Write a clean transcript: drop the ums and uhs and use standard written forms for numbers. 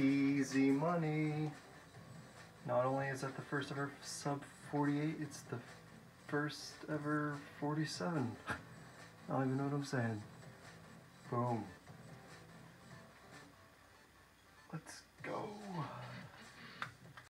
Easy Money. Not only is that the first ever sub 48, it's the first ever 47. I don't even know what I'm saying. Boom. Let's